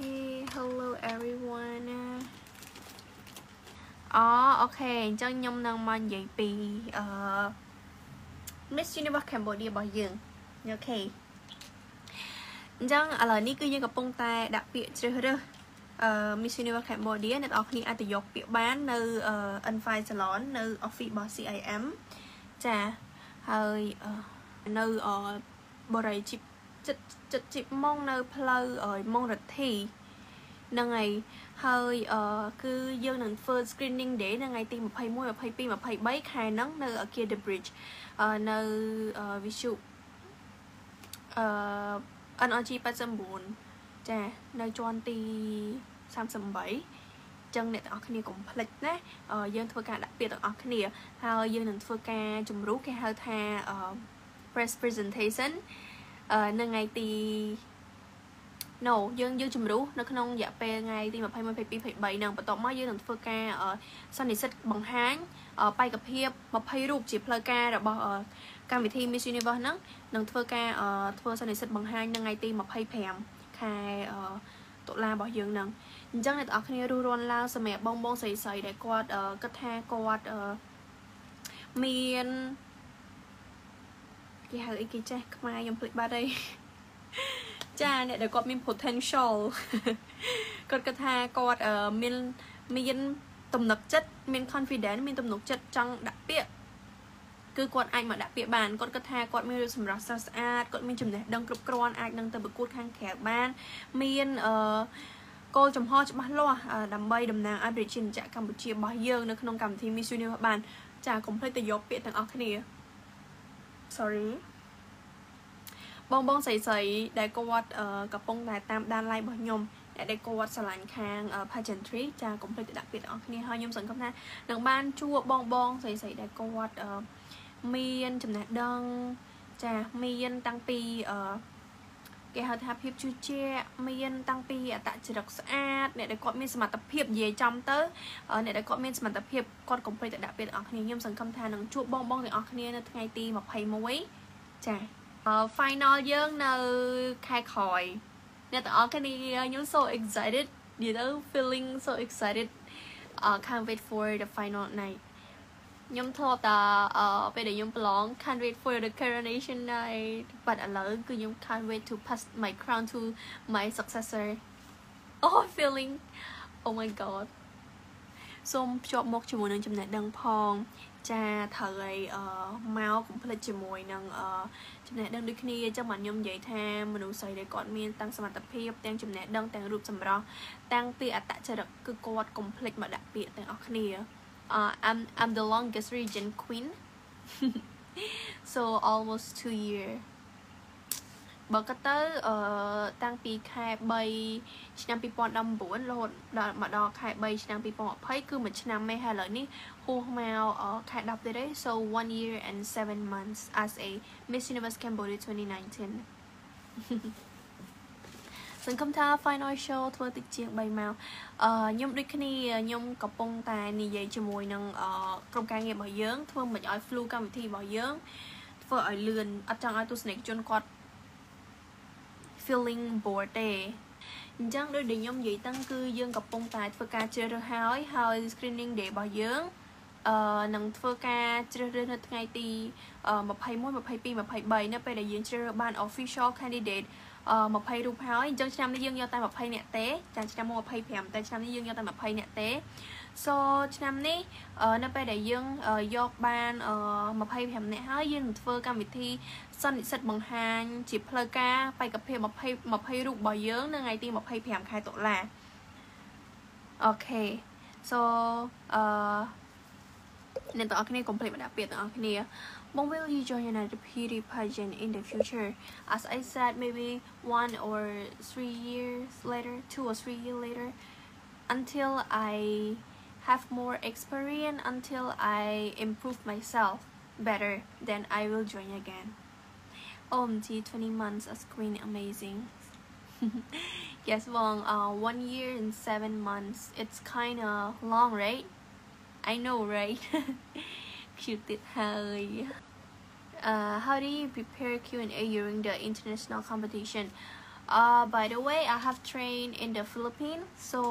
Okay, hello everyone. Okay, cho nhung năng man dạy bì Miss Universe Cambodia bảo dừng. Okay. Chẳng ở lại ní cứ như gặp bông tai đặc biệt chưa Miss Universe Cambodia nên ở khi ai tự dục việc bán nơi unfile salon nơi office bảo CIM. Chà, hơi nơi ở bờ rầy chip chật chip mong nơi play ở mong rệt thì năng ngày hơi cứ dương năng first screening để năng ngày tìm một pay mua một pay pi một pay bấy khai nắng nơi ở kia the bridge nơi ví dụ anh ở chi 84 chà nơi chọn ti 37 chân này ở kia cũng lịch nè dương thưa ca đặc biệt ở kia hơi dương năng thưa ca chùm rú cái hơi tha press presentation nâng ngày thì nổ dương chùm rú nó không dạ pe ngày thì mà phải 17 nâng và tổng mới dương thành phương ca ở sân sách bằng háng ở bay gặp hiệp mà phải rụt chỉ plug ca rồi bỏ cam vị thi Miss Universe nắng nâng phương ca ở phương sân sách bằng hai nâng ngày thì mà phải phèm khai tụ la bỏ dương nâng chẳng này ở khi ru run lao sờ mẹ bông bông sấy sấy để quạt cất ha quạt miền cái hơi cái trái không ai dám play ba đây cha này để có miền potential còn cái tha còn miền tầm nập chất miền confident miền tầm nộp chất trong đặc biệt cứ còn anh mà đặc biệt bàn còn cái tha còn miền sầm rạp sao sao còn miền chùm này đang cướp con anh đang từ bực cút khang khẻ ban miền cô chồng ho chồng bắt loa đầm bay đầm nàng Aboriginal chạy Campuchia bao nhiêu nữa không cảm thấy Miss Universe bàn cha cũng phải tự do biệt thằng Australia sorry bong bong sấy sấy đại cô vật cặp bông đại tam đan lai bong nhom đại cô vật sành khang pageantry cha cũng phải đặc biệt ở kia hơi nhom sành không na đường ban chua bong bong sấy sấy đại cô vật miên chấm nè đăng cha miên tăng pi cái hạt hạt hiệp chua che miên tăng pi tại chỉ đặc sát này đại con miên sầm tập hiệp về trong tới này đại con miên sầm tập hiệp con cũng phải đặc biệt ở kia nhom sành không tha đường chua bong bong thì ở kia ngày ti mà hay muối cha final dương nơi khai khỏi nên tao cái này nhớ so excited you know feeling so excited can't wait for the final night nhóm thọ ta về để nhóm plong can't wait for the coronation night but alone cứ nhóm can't wait to pass my crown to my successor oh feeling oh my god xong chọt một chùm một chùm này đằng phong cha thời máu cũng phải là chùm mùi nâng chùm này đang đôi khi trong mặt nhôm dậy tha mình đủ xây để con miên tăng sầm tập hiệp tăng chùm này đang tăng rụp sầm ro tăng pi ở tại trời đất cứ quạt complete mà đặc biệt tăng ở kia I'm the longest regent queen so almost 2 years bởi cái tới tăng pi khai bay năm pi pon đâm bốn lột mà đo khai bay năm pi pon thấy cứ mình năm mấy hai lần ní hô mèo ở khai đọc tới đấy so 1 year and 7 months as a Miss Universe Cambodia 2019 sân khâm tha final show thua tịch chiếc bay mèo nhung đôi khi nhung cặp bông tài này dậy cho mùi năng công ca nghiệp bảo dưỡng thua mình ở flu cam thì bảo dưỡng thua ở lườn ở trong ai tu snake chôn quạt feeling bored day. Chẳng đôi điều nhóm dị tăng cư dương gặp bông tài thưa ca chơi rồi hói hơi screening để bảo dưỡng nâng thưa ca chơi rồi hết ngày thì 21, 22, 27 nó phải đại diện chơi ban official candidate 20 rụp hói chẳng chăm đi dương do tay 20 nẹt té chẳng chăm mua 20 phèm tay chăm đi dương do tay 20 nẹt té so chăm ní nó phải đại dương do ban 20 phèm nẹt hói dương thưa ca vị thi sân sạch bằng hàng chỉ plaka phải cặp phim một hay rụng bò dướng nên ngày ti một hay phèm khai tổ là ok so nên tao cái complete mà đặc biệt tao cái này mong will you join another beauty pageant in the future as I said maybe 2 or 3 years later until I have more experience until I improve myself better then I will join again. OMG, 20 months as queen, amazing. Yes, Wong, 1 year and 7 months. It's kind of long, right? I know, right? Cute it, hi. How do you prepare Q&A during the international competition? By the way, I have trained in the Philippines, so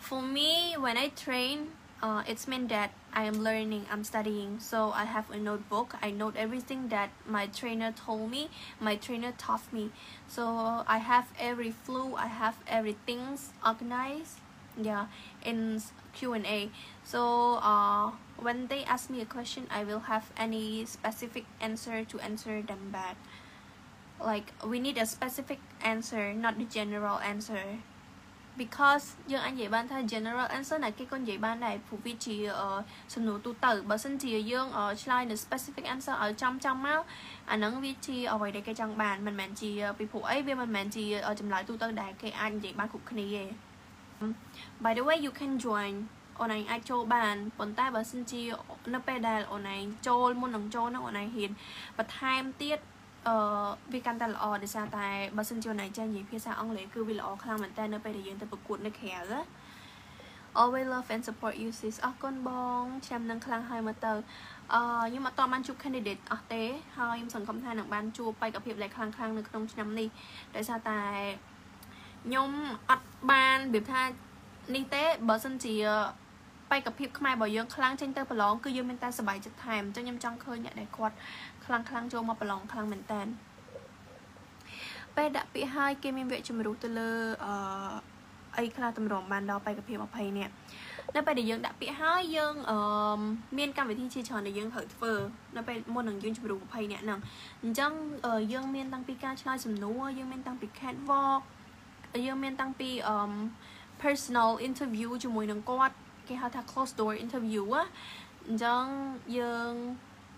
for me, when I train, it's meant that I am learning, I'm studying. So I have a notebook, I note everything that my trainer told me, my trainer taught me. So I have every flow, I have everything organized, yeah, in Q&A. So when they ask me a question, I will have any specific answer to answer them back. Like, we need a specific answer, not the general answer. Because dương anh dạy ban thay general answer này, cái con dạy ban này phụ vi chỉ sân nụ tu tử bà sân chỉ dương ở slide specific answer ở trong trong á anh nắng vi chỉ ở ngoài đây cái trong bàn mình mẹn chỉ bị phụ ấy bên mình mẹn chỉ ở chậm lại tu tử đại cái anh dạy ban cục này. By the way, you can join ở này ai cho bàn còn ta bà sân chỉ nó pedal ở này cho môn đồng cho nó ở này hiện và time tiết. Vì căn ta lọ để sao tại bà sinh chiều này cho gì phía sao ông lấy cứ vì lọ khăn mình ta nơi bây giờ ta bực cuộn nó khẻ đó. Always love and support you sis. Con bong chăm năng khăn hai mà tờ. Nhưng mà toàn ban chụp candidate ở tế thôi em sẵn không thay nặng ban chụp bay gặp hiệp lại khăn khăn được không năm đi. Tại sao tại nhóm ọt ban biệp tha ni tế bà sinh chỉ bay gặp hiệp không ai bảo dưỡng khăn trên tơ bà lóng cứ dương bên ta sờ bài chật thèm cho nhâm trong khơi nhạc đại quạt. Khlang khlang cho mà bà lòng khlang mình tàn. Bé đã bị hai kia mình vệ cho mình rút từ lơ ấy khla tầm rộng bàn đó bài gặp hiệp bọc hay nè. Nó bài để dương đã bị hai dương miên cam với thiên chi tròn để dương thở phở. Nó bài môn nâng dương cho mình rút bọc hay nè nâng. Nhưng dương miên tăng pi ca chơi dùm nú, dương miên tăng pi catwalk, dương miên tăng pi personal interview cho mùi nâng quát. Cái hào thà closed door interview á. Nhưng dương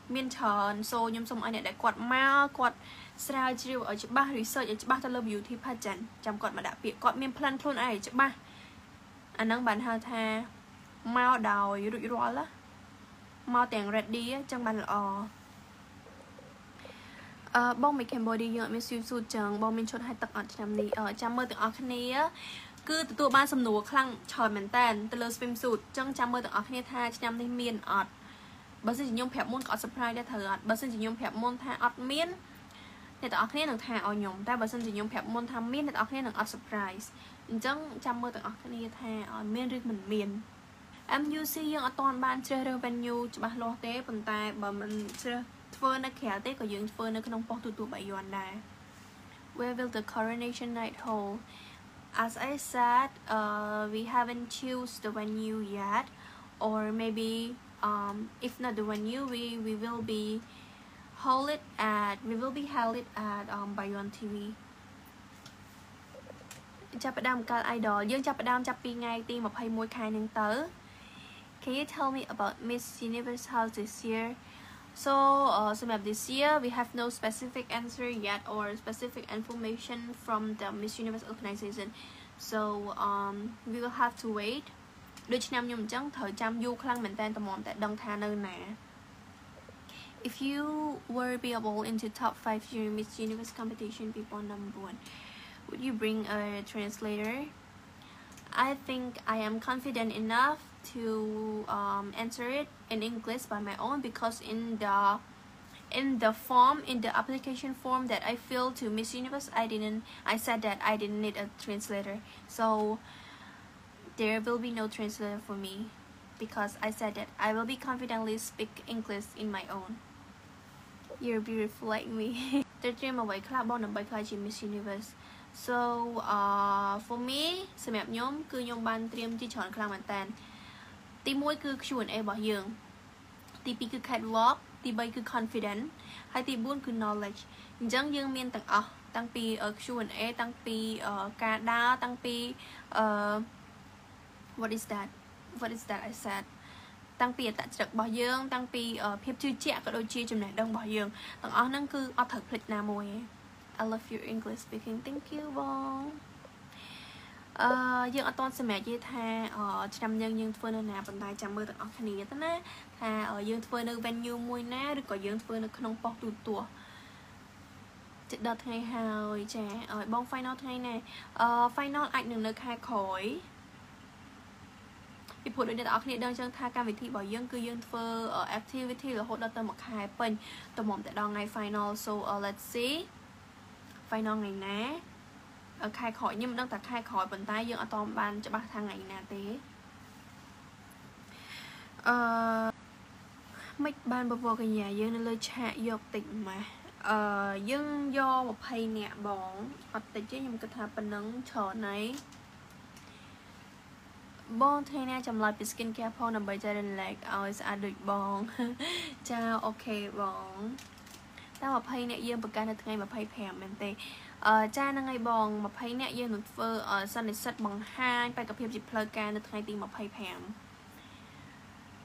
miền tròn xô nhâm xong anh này đã quạt ma quạt sao chịu ở chữ ba research ở chữ ba talo beauty pageant chăm quạt mà đã bị quạt miền plan thôn ai chữ ba anh đang bàn hà tha mau đào rụi rủa lá mau tiền ready trong bàn lò bông mình Cambodia nhựa mình siêu sụt chừng bông mình chốt hai tập ở chăm đi ở chăm mơ từ ở khăn này á cứ từ tụ ba sầm nổ khăng tròn mảnh tàn talo swim sụt trong chăm mơ từ ở khăn này tha chăm đi miền ở bà xin chỉ nhung phép môn có surprise ra thử ạ. Bà xin chỉ nhung phép môn tha ọt miên để tỏ khế được thả ở nhóm ta. Bà xin chỉ nhung phép môn tham miên để tỏ khế được ọt surprise chẳng chăm mơ tỏ khế này tha ở miên riêng mình miên em như si dương ở toàn ban chơi rêu venue cho bà lo tế phần tài bà mình chơi phơi nó khéo tế có dương phơi nó không bỏ tụi tụi bảy yuan này. Where will the coronation night hold? As I said, we haven't choose the venue yet, or maybe if not the venue, we will be held it at Bayon TV. Japadam Cal Idol. Young Japadam Japping team of Hai Muay Kai Nang Tau. Can you tell me about Miss Universe house this year? So, some of this year we have no specific answer yet or specific information from the Miss Universe organization. So we will have to wait. If you were be able into top 5 during Miss Universe competition, people number 1, would you bring a translator? I think I am confident enough to answer it in English by my own, because in the form, in the application form that I filled to Miss Universe, I said that I didn't need a translator. So there will be no translator for me, because I said that I will be confidently speak English in my own. You're beautiful like me. The dream away club on by Kaji Miss Universe. So for me, sự mẹp nhóm cứ nhóm ban dream chỉ chọn club tan. Tí mũi cứ Q&A bỏ giường. Tí pi cứ catwalk, tí bay cứ confident, hay tí buôn cứ knowledge. Chẳng dương miên tặng tăng pi ở Q&A, tăng pi ở Canada, tăng pi What is that I said? Tăng pi tại trực bảo dương, tăng pi phép chữ trẻ có đôi chia chùm này đông bảo dương. Tăng áo năng cư, áo thật lịch nào mùi. I love your English speaking. Thank you, bong. Dương ở toàn xe mẹ dây tha ở trăm dân dương phương nơi nào bằng tay trăm mơ tặng áo khả nế tán á. Tha ở dương phương nơi venue mùi ná, được có dương phương nơi khả nông bọc tù tùa. Chị đợt ngày hồi trẻ, ở bong final thay nè. Final ảnh được nơi khai khối thì phụ nữ đặt ở khía đơn chân tha cam vị thị bảo dương cư dương phơ ở activity là hỗ trợ tâm một hai phần tầm mỏng tại đo ngày final. So let's see vài non ngày ná ở khai khỏi nhưng đang tập khai khỏi vận tay dương atom ban cho bác thang ngày nà tế mic ban bờ vò cái nhà dương nên lơi chạ dọc tỉnh mà dương do một hay nhẹ bỏng hoặc tỉnh chứ nhưng cái thà bình nắng trở này bong thay na chăm lại skin care phone nằm bay trên lệch ơi sẽ được bong chào ok bỏng ta mà hay nhẹ dương bậc ca được ngày mà hay phèm mình tê cha năng ngày bỏng mà hay nhẹ dương một phơ ở sân để sắt bằng hai bài cặp hiệp dịp plug ca được ngày tìm mà hay phèm.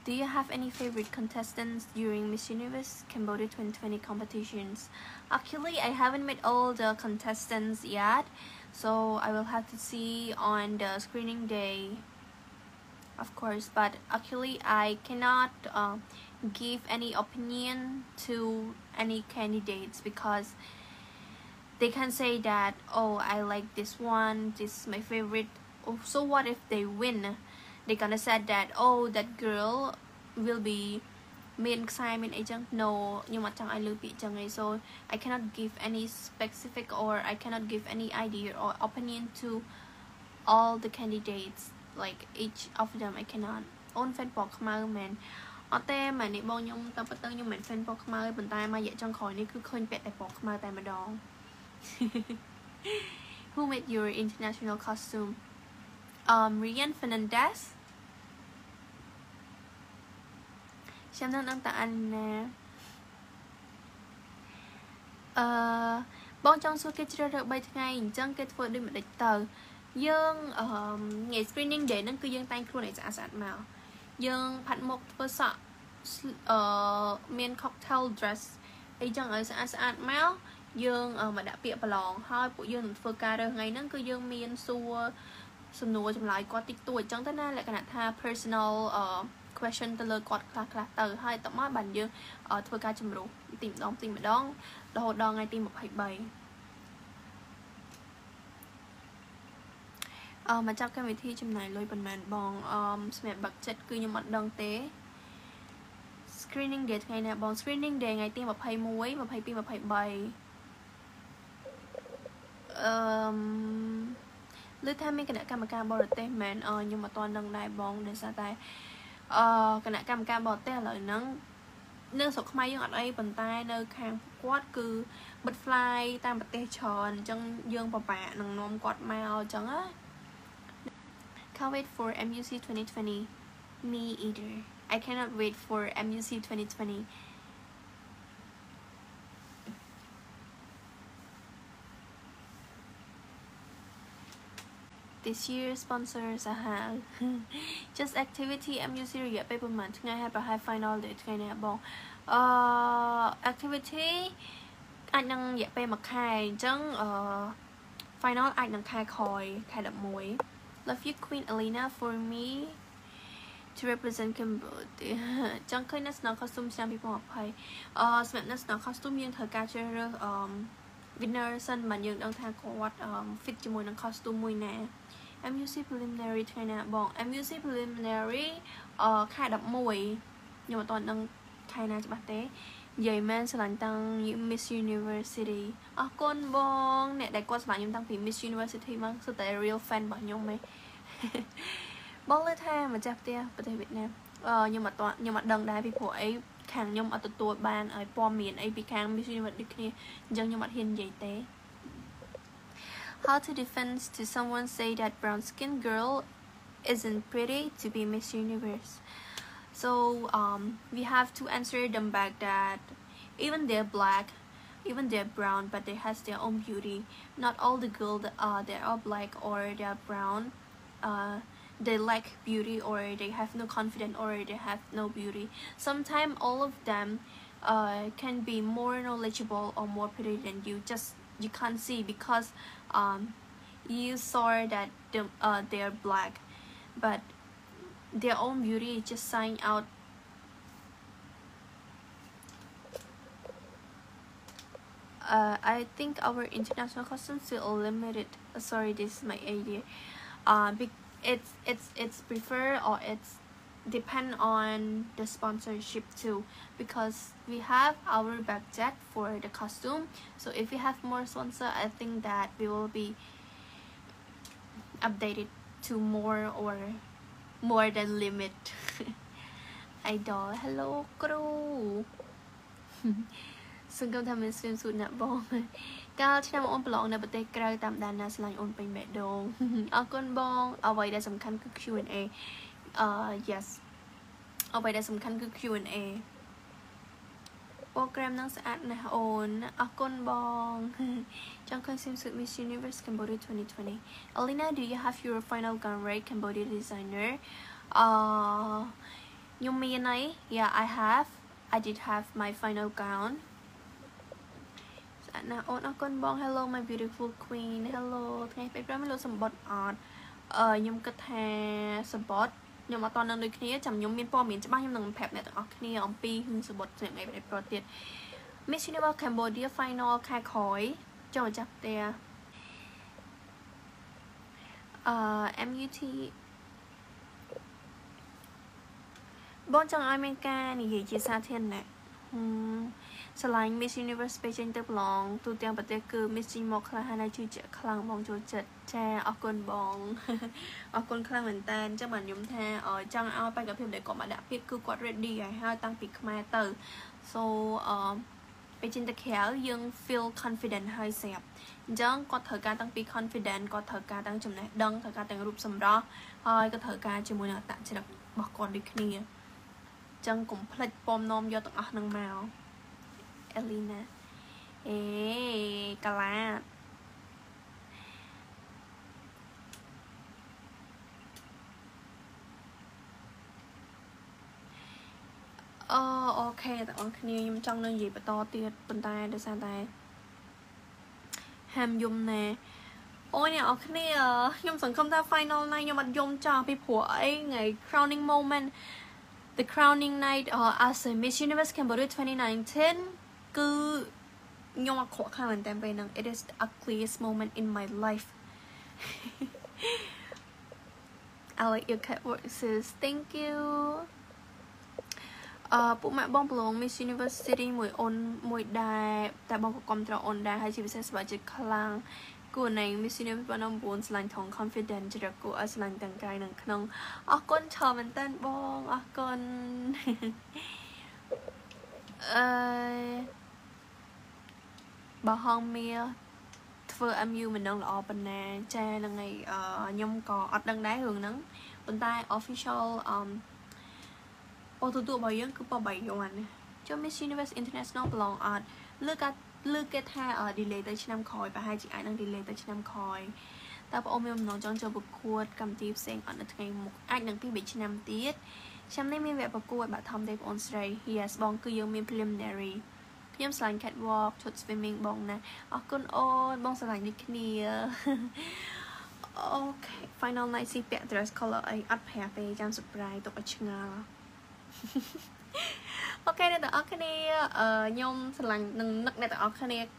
Do you have any favorite contestants during Miss Universe Cambodia 2020 competitions? Actually, I haven't met all the contestants yet, so I will have to see on the screening day, of course. But actually, I cannot give any opinion to any candidates because they can say that, oh, I like this one, this is my favorite. Oh, so what if they win? They gonna said that, oh, that girl will be mean excitement agent. No, nhưng mà chẳng ai lưu bị chẳng ấy. So I cannot give any specific or I cannot give any idea or opinion to all the candidates. Like each of them, I cannot. On Facebook mà mình, ở mà nếu bao nhiêu tập bắt đầu nhưng mình Facebook mà bên tai mà dễ chẳng khỏi nên cứ khơi bẹt tại Facebook mà tại mà đó. Who made your international costume? Rian Fernandez. Xem năng tặng anh nè. Bọn trong suốt cái trailer được 3 ngày, chân kết vừa đi một địch tờ. Dương ngày screening để nâng cư dương tay khuôn này sẽ sẵn màu. Dương phát một vừa sợ miền cocktail dress. Ê chân ấy sẽ sẵn màu. Dương mà đã bịa bà lòng thôi. Bộ dương vừa ca đời ngày nâng cư dương miền xua sum nô trong lại quạt tích tuổi chẳng thế nào lại cả tha personal question từ lời quạt là từ hai tấm mắt bàn dương ở thua ca chấm đủ tìm đón tìm mà đón đồ đo ngay tìm một hạch bày mà trong cái vị thi trong này lôi bình màn bòn mẹ bật chất cứ như mặt đơn tế screening date ngày nào bòn screening day ngày tìm một hay muối một hay pin một hay bày lưới tham mấy cái nãy camera bỏ được tên mền nhưng mà toàn đằng đại bóng để xa tay cái nãy camera bỏ tên lời nắng nâng sọc máy dương ở đây bàn tay nơi khang quát cứ bật fly tam bật tay tròn chân dương vào bạ nằng nom quát màu trắng á. Can't wait for MUC 2020. Me either. I cannot wait for MUC 2020. This year sponsors are just activity MUC review paper month ngày 22 final để ngày này bong activity anh đang dạy pe mặc khai chẳng final anh đang khai khói khai đậm muối. Love you Queen Elena for me to represent Cambodia chẳng khơi national costume sang people học hay xem national costume nhưng thời ca chơi winner sân mà nhưng đang thang quạt fit cho mùi năng costume mùi nè. MUC preliminary thay nè bọn MUC preliminary khai đập mùi nhưng mà toàn đang thay nè cho bác tế dày men sẽ lành tăng những Miss University con bọn nè đại quạt bạn nhưng tăng phí Miss University mang sự tại real fan bọn nhau mê bọn lê thay mà chạp tia bởi thầy Việt Nam nhưng mà toàn nhưng mà đằng đá vì của ấy khang nhưng mà tụi tôi ban ở bom miền AP khang Miss Universe kia dân nhưng mà hiền dày tế. How to defend to someone say that brown skinned girl isn't pretty to be Miss Universe? So we have to answer them back that even they're black, even they're brown, but they has their own beauty. Not all the girls they are black or they are brown. They lack beauty or they have no confidence or they have no beauty. Sometimes all of them can be more knowledgeable or more pretty than you. Just you can't see because you saw that they're black, but their own beauty is just shine out. I think our international costumes still limited. Sorry, this is my idea. It's preferred or it's depend on the sponsorship too, because we have our budget for the costume. So if we have more sponsor, I think that we will be updated to more or more than limit. Idol, hello crew. Sung công tham mến xuyên sụt nạp bông. Cao trên năm ôn blog nạp bật tay kêu tạm đàn là slang ôn bình mẹ đồ. Ở con bông, ở vậy đã sầm khăn cứ Q&A. Yes. Ở vậy đã sầm khăn cứ Q&A. Program năng sẽ ăn nè ôn. Ở con bông. Trong con xuyên sụt Miss Universe Cambodia 2020. Elena, do you have your final gown ready, Cambodia designer? Yumi and I, yeah, I have. I did have my final gown. Now, Bong, hello, my beautiful queen. Hello, thank you very much. Support art. Yum Katha support. Yum Aton and Lucnia, Tam Yum Pommy, Tamayam and Pep Net Ocnia on P. Him support name I reported. Miss Universe Cambodia final Kakoi. George up there. MUT. Bon chẳng ai men ca này gì chia xa thiên nè. Slang Miss Universe Beijing tập lòng tu tiên bật tay cứ Miss Universe là hai nơi chui chợ khlang bong chỗ chợ cha ở con bong ở con khlang mình tan chắc mình nhúng tha ở trong ao bay gặp thêm để có mà đã biết cứ quạt ready rồi ha tăng pin mai từ so Beijing tập khéo dương feel confident hơi sẹp chẳng có thời gian tăng pin confident có thời gian tăng chấm này đăng thời gian tăng rụp sầm đó hơi có thời gian chỉ muốn là tạm chỉ được bỏ con đi kia chẳng cũng platform nom do tận ở nông mào Elena ê cà la ok tận ở kia nhưng trong nơi gì bà to tiệt bên tai để sang tai hàm dùng nè ôi nè ở kia nhưng sẵn không ta final này nhưng mà dùng cho bị của ấy ngày crowning moment. The crowning night as a Miss Universe Cambodia 2019 cứ nhong khổ khăn mình tem về nè. It is the ugliest moment in my life. I like your cat voices. Thank you. Phụ mẹ bong bóng Miss University mùi on mùi đài tại bong của công tra on đài hay chỉ biết sẽ bảo chỉ khlang của này Miss Universe 2019 slang thong confident cho được của slang tầng cài nâng khăn con chờ mình tên bong con bà hong mia thưa âm yêu mình đang là open nè cha là ngày nhung cò ở đằng đáy hưởng nắng bên tai official ô tô tụi Bayon cứ bỏ bảy dòng anh cho Miss Universe International blog art lư kết ha ở delay tới năm khói và hai chị ai đang delay tới năm khói ta bảo em nói cho bực cuột cầm tiếp xem ở ngày một ai đang phim bị năm tiết trong này mình vẽ bực cuột bạn thầm đây on Saturday yes bong cứ yêu mình preliminary nhâm slang catwalk thuật swimming bong nè con ôn bong slang đi kia ok final night si pet dress color ấy up happy jam surprise tụi ở nhà ok đây tụi ở cái nhôm slang nâng nấc này tụi ở cái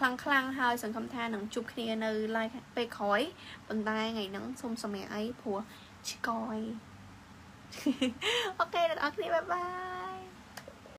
khăng khăng hơi sừng không tha nâng chụp cái này like pe khói bằng tay ngày nắng xung xòe mẹ ấy phùa chỉ coi ok đây tụi ở cái bye bye.